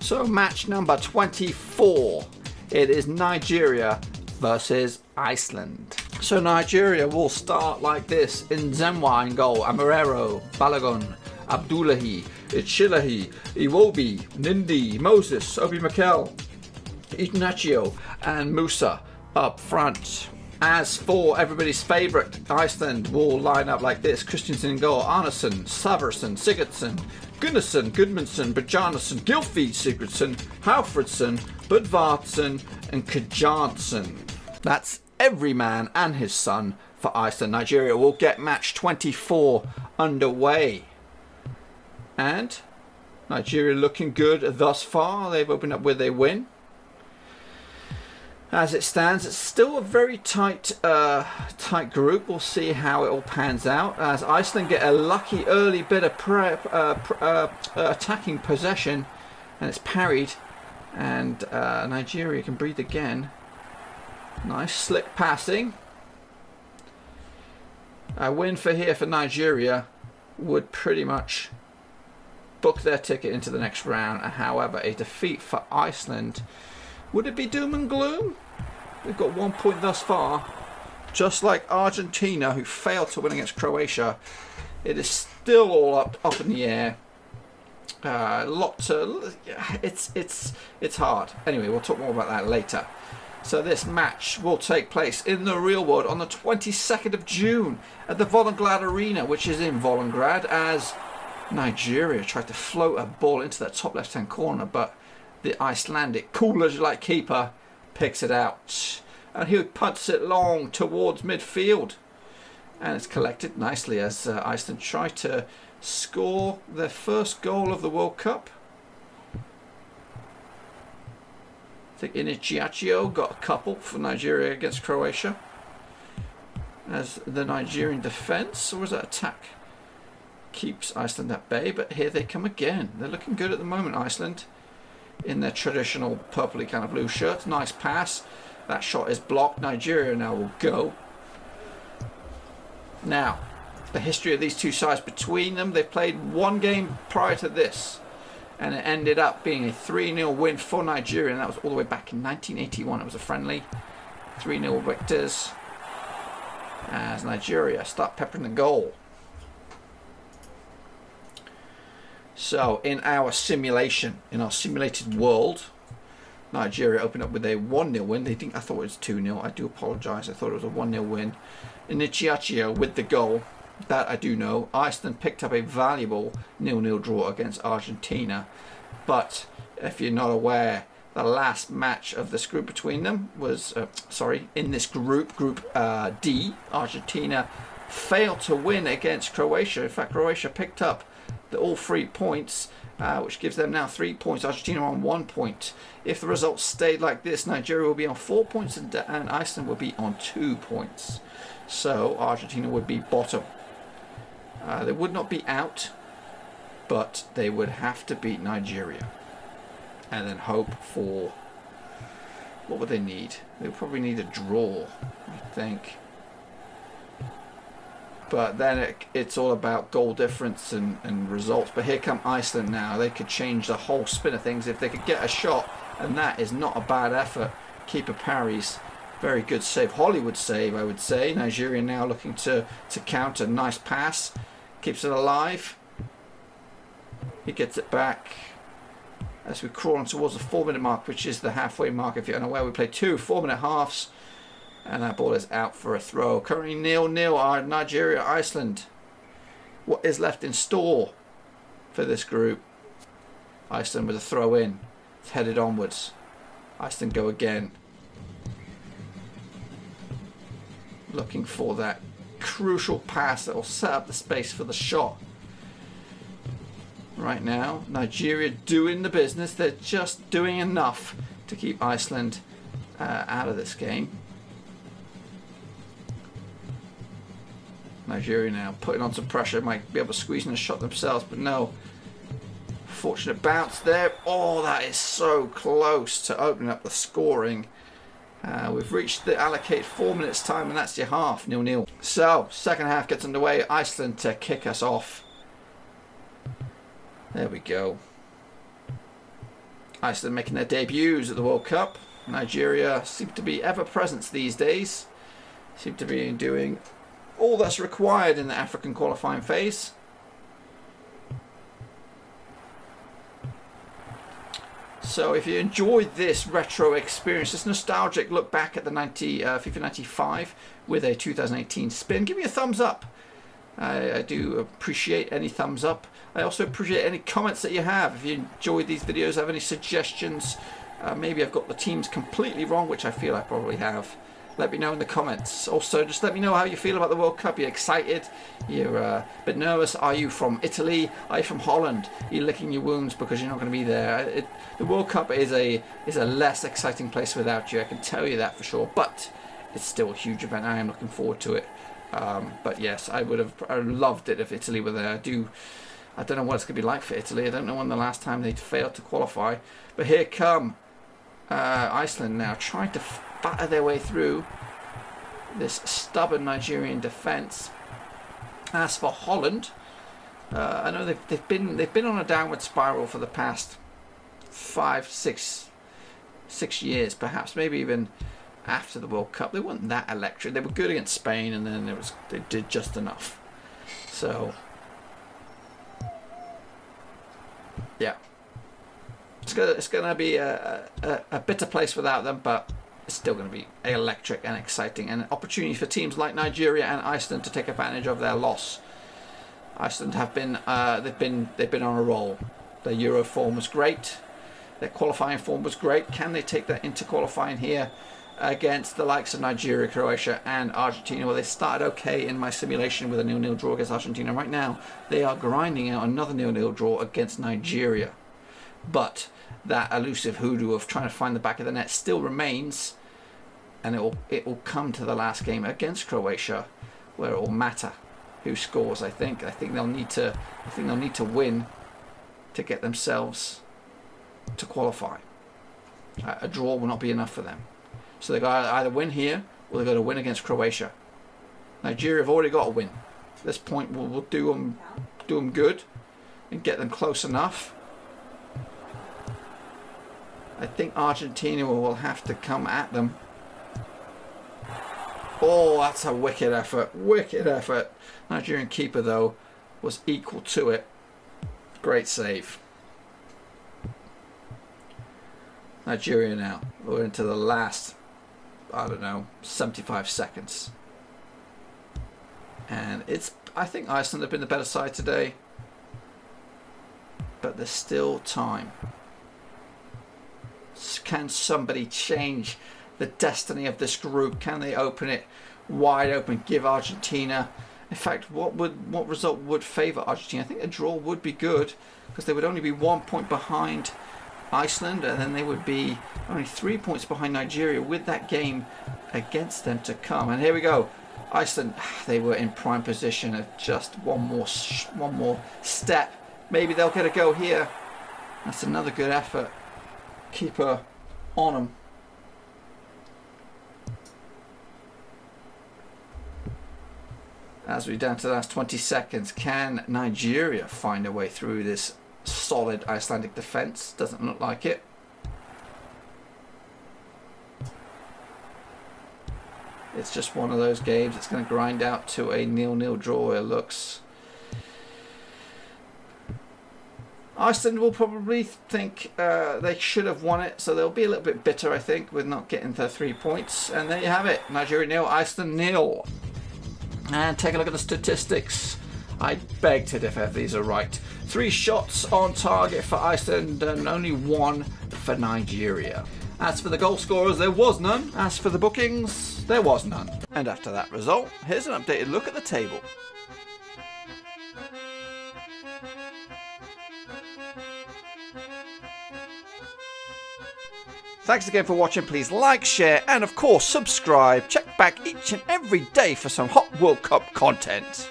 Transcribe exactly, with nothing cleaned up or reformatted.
So match number twenty-four, it is Nigeria versus Iceland. So Nigeria will start like this: in Zenwa in goal, Amarero, Balagon, Abdullahi, Ichilahi, Iwobi, Nindi, Moses, Obi Mikel, Ignaccio and Musa up front. As for everybody's favourite, Iceland will line up like this: Christiansen in goal, Arnesen, Saversen, Sigurdsson, Gunnarsson, Goodmanson, Bjarnason, Guilfeed, Sigurdsson, Halfredson, Budvardsson and Kajansen. That's every man and his son for Iceland. Nigeria will get match twenty-four underway. And Nigeria looking good thus far. They've opened up with a win. As it stands, it's still a very tight uh, tight group. We'll see how it all pans out. As Iceland get a lucky early bit of prep, uh, pr uh, attacking possession, and it's parried, and uh, Nigeria can breathe again. Nice slick passing. A win for here for Nigeria would pretty much book their ticket into the next round. However, a defeat for Iceland, would it be doom and gloom? We've got one point thus far. Just like Argentina, who failed to win against Croatia, it is still all up up in the air. Uh, lot to, it's it's it's hard. Anyway, we'll talk more about that later. So this match will take place in the real world on the twenty-second of June at the Volgograd Arena, which is in Volgograd. As Nigeria tried to float a ball into that top left-hand corner, but the Icelandic Coolidge-like keeper picks it out, and he punts it long towards midfield, and it's collected nicely as uh, Iceland try to score their first goal of the World Cup. I think Iheanacho got a couple for Nigeria against Croatia. As the Nigerian defence, or was that attack, keeps Iceland at bay, but here they come again. They're looking good at the moment, Iceland, in their traditional purpley kind of blue shirts. Nice pass. That shot is blocked. Nigeria now will go. Now, the history of these two sides between them, they played one game prior to this, and it ended up being a three nil win for Nigeria, and that was all the way back in nineteen eighty-one. It was a friendly. three nil victors. As Nigeria start peppering the goal. So in our simulation, in our simulated world, Nigeria opened up with a one nil win. They think I thought it was two nil. I do apologise. I thought it was a one nil win. Iheanacho with the goal. That I do know. Iceland picked up a valuable nil nil draw against Argentina. But if you're not aware, the last match of this group between them was, uh, sorry, in this group, Group uh, D, Argentina failed to win against Croatia. In fact, Croatia picked up the all three points, uh, which gives them now three points. Argentina on one point. If the results stayed like this, Nigeria will be on four points and, and Iceland will be on two points. So Argentina would be bottom. Uh, they would not be out, but they would have to beat Nigeria, and then hope for, what would they need? They would probably need a draw, I think. But then it, it's all about goal difference and, and results. But here come Iceland now. They could change the whole spin of things if they could get a shot. And that is not a bad effort. Keeper parries. Very good save. Hollywood save, I would say. Nigeria now looking to, to counter. Nice pass. Keeps it alive. He gets it back. As we crawl on towards the four-minute mark, which is the halfway mark. If you're unaware, we play two four-minute halves. And that ball is out for a throw. Currently nil nil are Nigeria, Iceland. What is left in store for this group? Iceland with a throw in. It's headed onwards. Iceland go again. Looking for that crucial pass that will set up the space for the shot. Right now, Nigeria doing the business. They're just doing enough to keep Iceland uh, out of this game. Nigeria now putting on some pressure, might be able to squeeze in a shot themselves, but no. Fortunate bounce there. Oh, that is so close to opening up the scoring. Uh, we've reached the allocated four minutes time, and that's your half, nil nil. So, second half gets underway. Iceland to kick us off. There we go. Iceland making their debuts at the World Cup. Nigeria seem to be ever-present these days. Seem to be doing all that's required in the African qualifying phase. So if you enjoyed this retro experience, this nostalgic look back at the ninety, uh, FIFA ninety-five with a two thousand eighteen spin, give me a thumbs up. I, I do appreciate any thumbs up. I also appreciate any comments that you have. If you enjoyed these videos, have any suggestions, uh, maybe I've got the teams completely wrong, which I feel I probably have. Let me know in the comments. Also, just let me know how you feel about the World Cup. Are you excited? You're uh, a bit nervous? Are you from Italy? Are you from Holland? Are you licking your wounds because you're not going to be there? It, the World Cup is a is a less exciting place without you. I can tell you that for sure. But it's still a huge event. I am looking forward to it. Um, but yes, I would have I loved it if Italy were there. I do. I don't know what it's going to be like for Italy. I don't know when the last time they failed to qualify. But here come uh, Iceland now, trying to batter their way through this stubborn Nigerian defence. As for Holland, uh, I know they've, they've been they've been on a downward spiral for the past five, six, six years, perhaps maybe even after the World Cup. They weren't that electric. They were good against Spain, and then it was they did just enough. So yeah, it's gonna it's gonna be a a, a bitter place without them, but it's still going to be electric and exciting, and an opportunity for teams like Nigeria and Iceland to take advantage of their loss. Iceland have been uh, they've been they've been on a roll. Their Euro form was great, their qualifying form was great. Can they take that into qualifying here against the likes of Nigeria, Croatia, and Argentina? Well, they started okay in my simulation with a nil nil draw against Argentina. Right now, they are grinding out another nil nil draw against Nigeria, but that elusive hoodoo of trying to find the back of the net still remains. And it will, it will come to the last game against Croatia, where it will matter who scores. I think. I think they'll need to. I think they'll need to win to get themselves to qualify. A, a draw will not be enough for them. So they've got to either win here, or they've got to win against Croatia. Nigeria have already got a win. At this point will will do them do them good and get them close enough. I think Argentina will have to come at them. Oh, that's a wicked effort. Wicked effort. Nigerian keeper, though, was equal to it. Great save. Nigeria now. We're into the last, I don't know, seventy-five seconds. And it's, I think Iceland have been the better side today. But there's still time. Can somebody change the destiny of this group? Can they open it wide open? Give Argentina. In fact, what would what result would favour Argentina? I think a draw would be good, because they would only be one point behind Iceland, and then they would be only three points behind Nigeria with that game against them to come. And here we go, Iceland. They were in prime position. Of just one more one more step, maybe they'll get a go here. That's another good effort. Keeper on them. As we're down to the last twenty seconds, can Nigeria find a way through this solid Icelandic defence? Doesn't look like it. It's just one of those games that's going to grind out to a nil nil draw, it looks. Iceland will probably think uh, they should have won it, so they'll be a little bit bitter, I think, with not getting their three points. And there you have it. Nigeria nil, Iceland nil. And take a look at the statistics. I beg to differ if these are right. Three shots on target for Iceland and only one for Nigeria. As for the goal scorers, there was none. As for the bookings, there was none. And after that result, here's an updated look at the table. Thanks again for watching. Please like, share, and of course subscribe. Check back each and every day for some hot World Cup content.